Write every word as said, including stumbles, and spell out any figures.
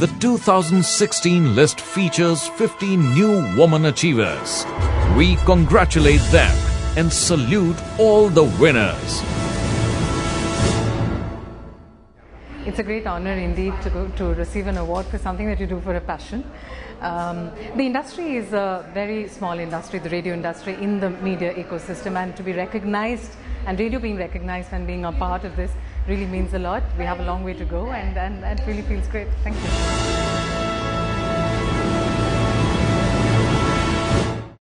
The two thousand sixteen list features fifteen new woman achievers. We congratulate them and salute all the winners. It's a great honor indeed to, go, to receive an award for something that you do for a passion. Um, the industry is a very small industry, the radio industry in the media ecosystem, and to be recognized, and radio being recognized and being a part of this really means a lot. We have a long way to go, and, and, and it really feels great. Thank you.